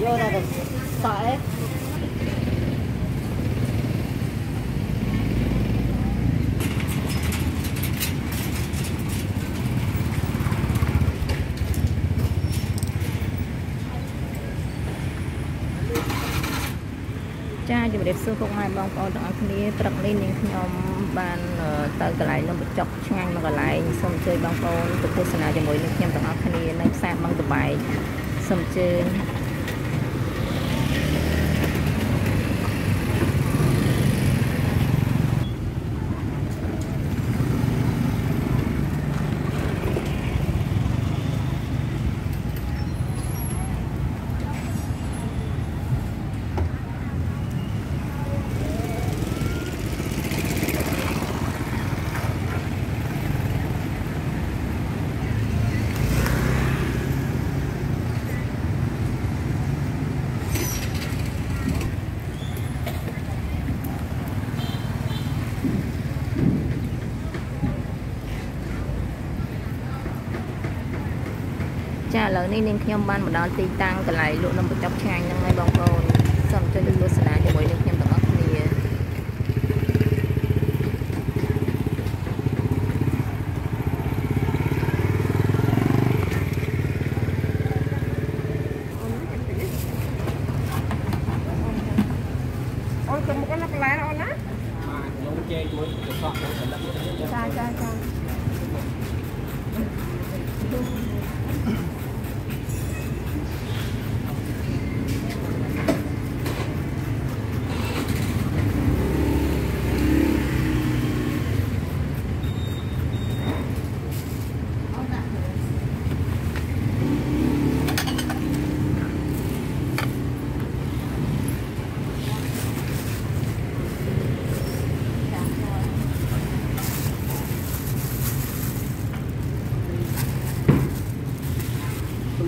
Vô ra được sợ đấy. Cha chụp đẹp xưa không ai mong có được cái trật lên những nhóm ban tới cái này nó bị chọc ngang mà cái này xong chơi băng con tụi cô sinh nào cho mỗi nhóm tụi nó cái này nó sang băng tụi bài xong chơi. Chà lỡ nên nên khi ông ban một đòn tì tăng cả lại lụa nằm một chọc chanh năm nay bông bồn xong cho được sân á cho buổi được nhầm tóc thì ôi cầm một con lắc lá đó nè giống che chuối được sọt được sần lắc cha cha cha chọc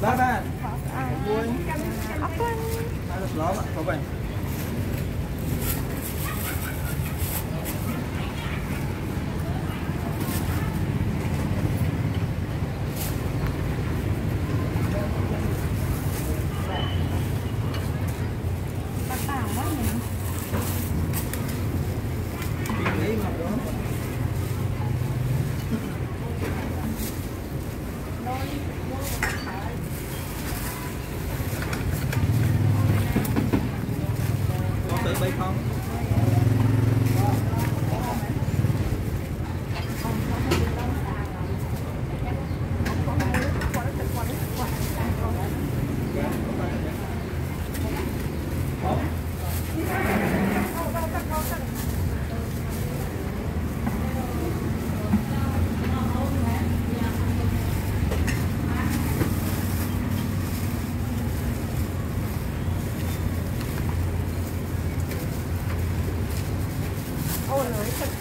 Ba ba. Buồn. Cảm ơn. Ba được ló ạ, có bệnh.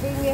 Đi nghe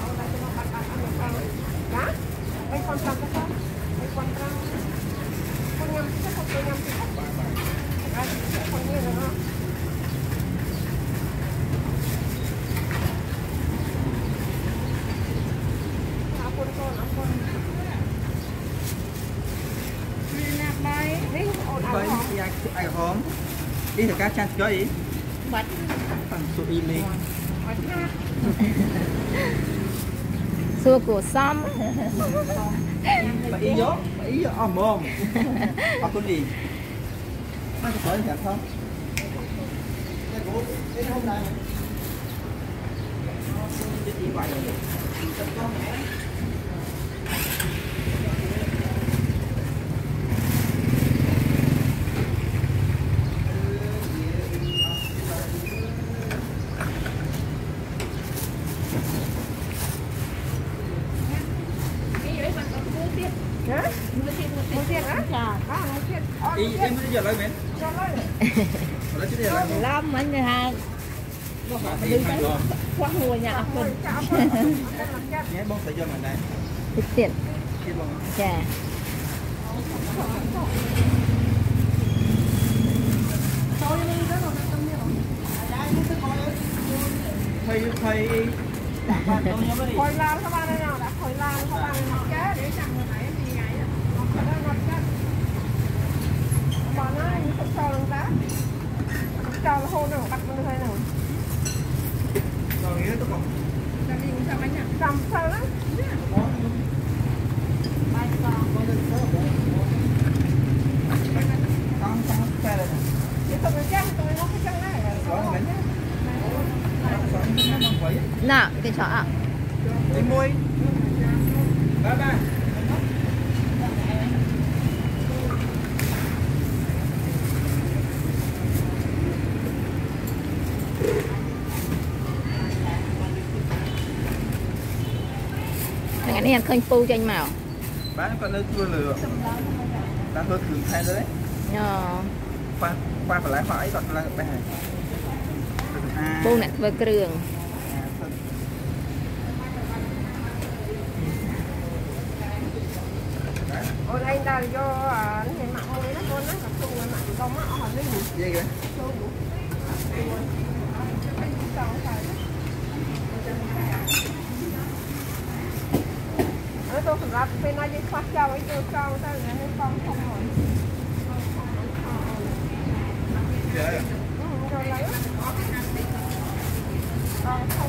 con đá mấy con trăng con mấy con nhầm chắc con cho nhầm thì chắc con nghe rồi không. Con đi thử cá chăn chơi gì? bánh xua của xong bà ý dốt bà ý dốt mồm bà con đi bà có tới chẳng không đến hôm nay đi đi quay đi em bây giờ lấy mẹ làm anh hai qua hồ nhà mình nhé bông sợi dây mình đây tiết tiện chà thầy hồi làm các bạn đây nào đã hồi làm các bạn cá để chẳng hồi nãy gì ngày nó không cho luôn đó cho hôn nó bắt nó thôi nào rồi nghĩa tôi còn làm gì cũng sao anh nhỉ làm sao đó bài con con xe này chỉ cần cái chân tôi nó cái chân này nào cái chó ạ đi mua ba ba này khơi phu cho anh màu bán con nước chưa lừa đang hơi thường thay đấy qua qua phải lái phải còn là cái này phu này vừa cường ở đây là do cái mặn mới đó con nó tập trung là mặn con nó ở đây gì vậy tôi phải làm bên này đi phát cho ấy cho tao ta là nên con không hỏi rồi lấy con không con số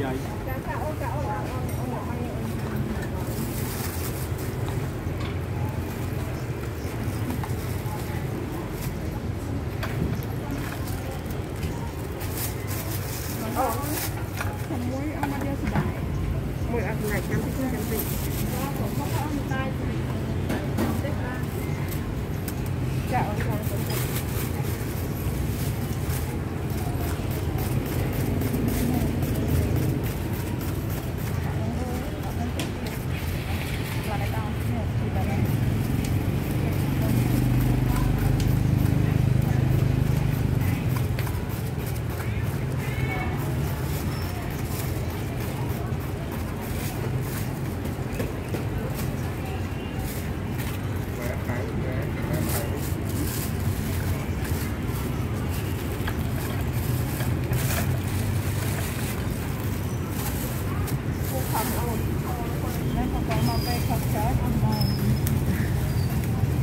dài.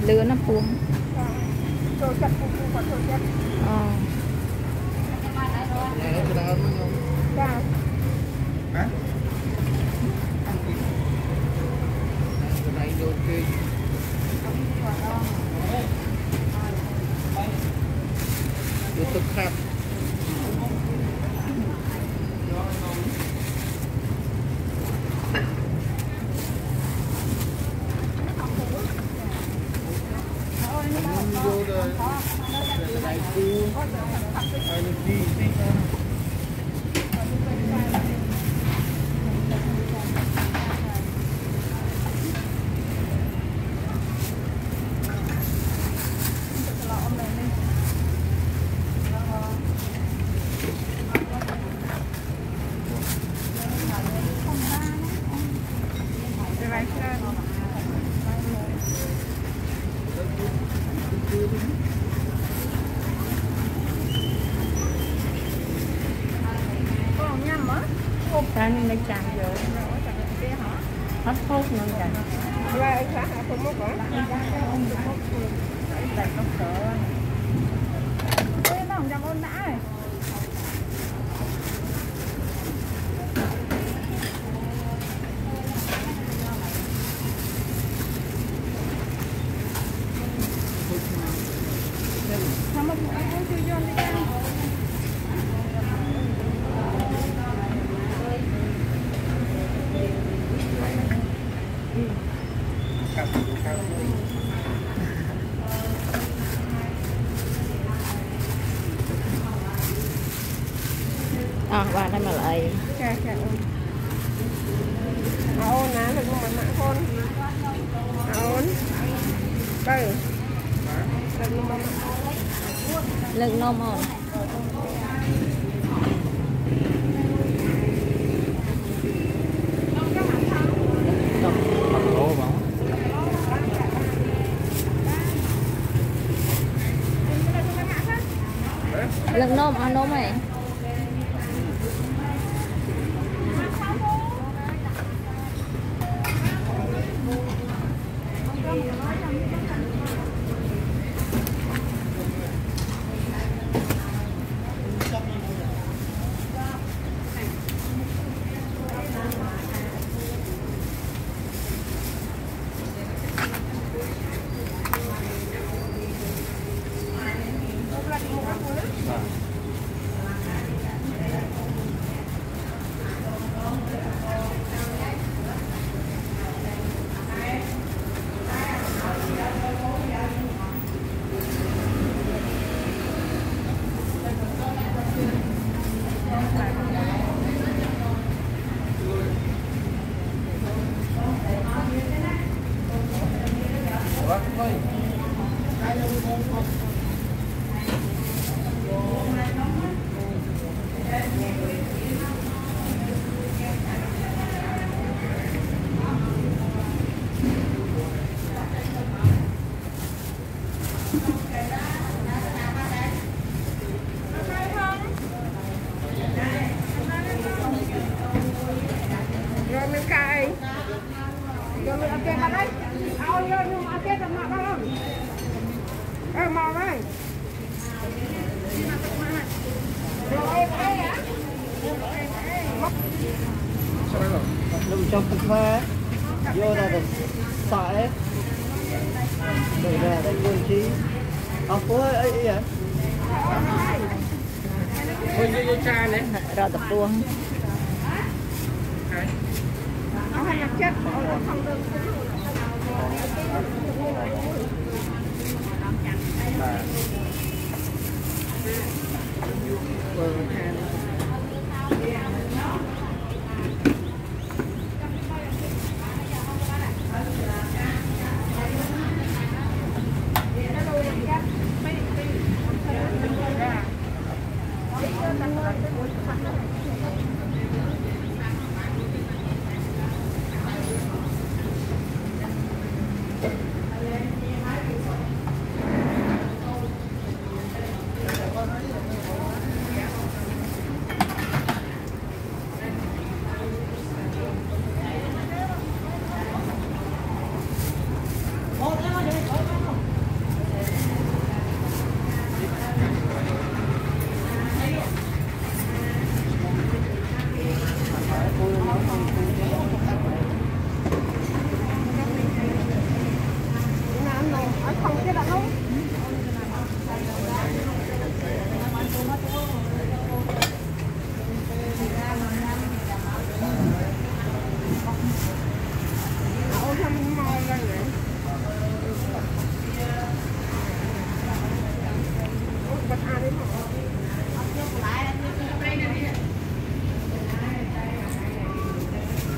Lứa nó cuốn. Rồi chặt cuốn cuốn rồi chặt. Nên chạm vô hết phốt nữa rồi. Rồi khá hả không có bỏ. Đây không sợ. Ê nó không dám ôn đã rồi. Sao mà cũng ăn chưa vô đi ăn. Và đây mà lại chà chà ôn ná được không mà mạng con ôn đây lần nôm ôn lần nôm ăn nôm này Hãy subscribe cho kênh Ghiền Mì Gõ để không bỏ lỡ những video hấp dẫn. Nằm trong cục ma vô ra được xả đấy. Để là đánh quân trí. Học phố ấy ý hả? Quân vô cha đấy. Ra tập tuông. Nó hay là chết bỏ nó không được. Hãy subscribe cho kênh Ghiền Mì Gõ để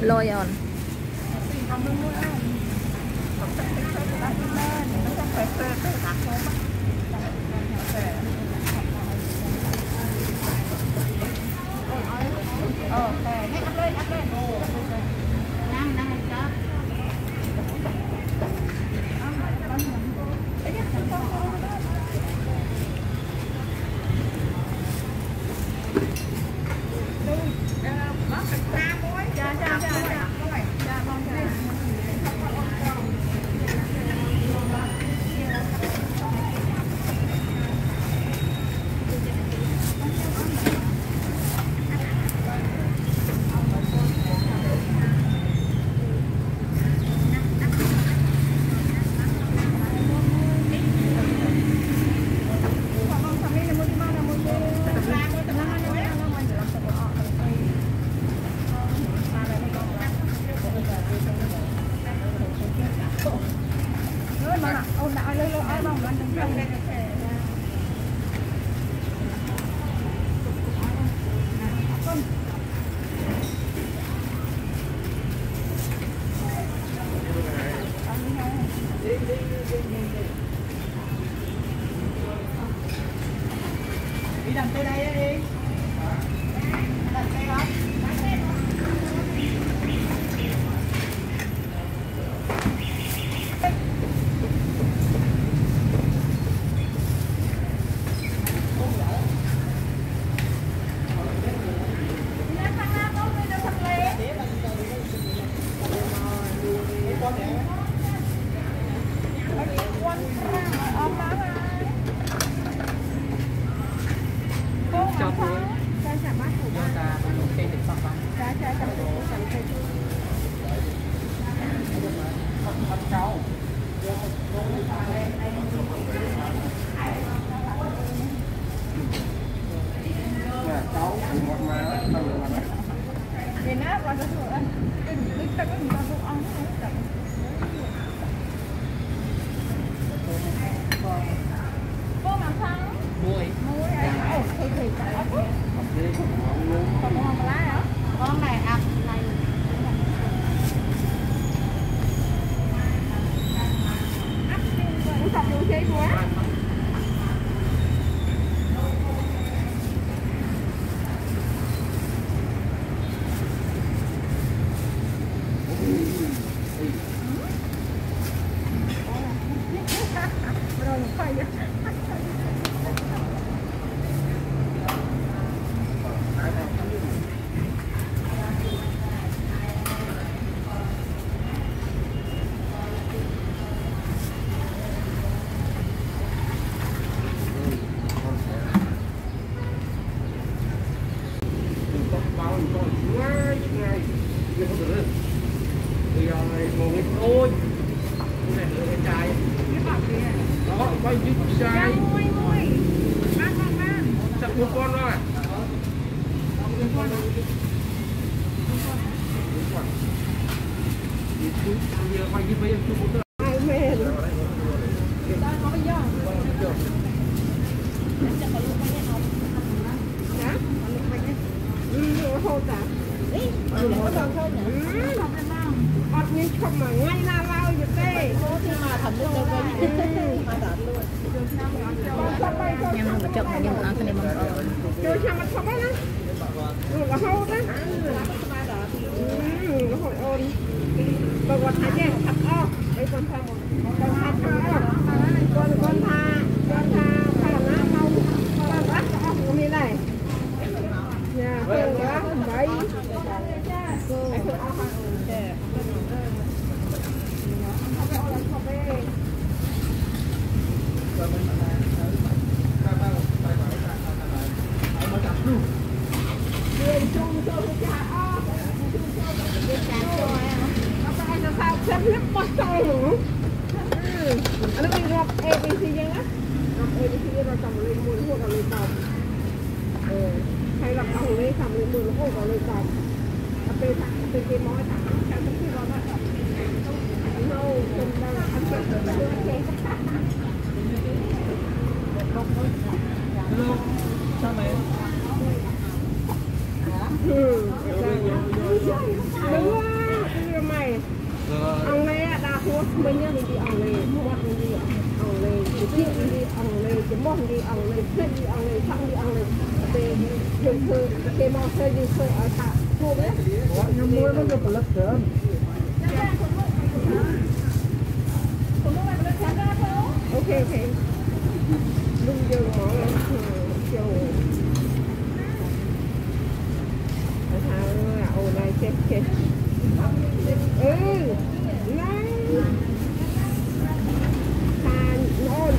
lôi rồi. Đi đằng tới đây đi. Đằng đây đó. Hãy subscribe cho kênh Ghiền Mì Gõ để không bỏ lỡ những video hấp dẫn. Hãy subscribe cho kênh Ghiền Mì Gõ để không bỏ lỡ những video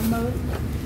hấp dẫn.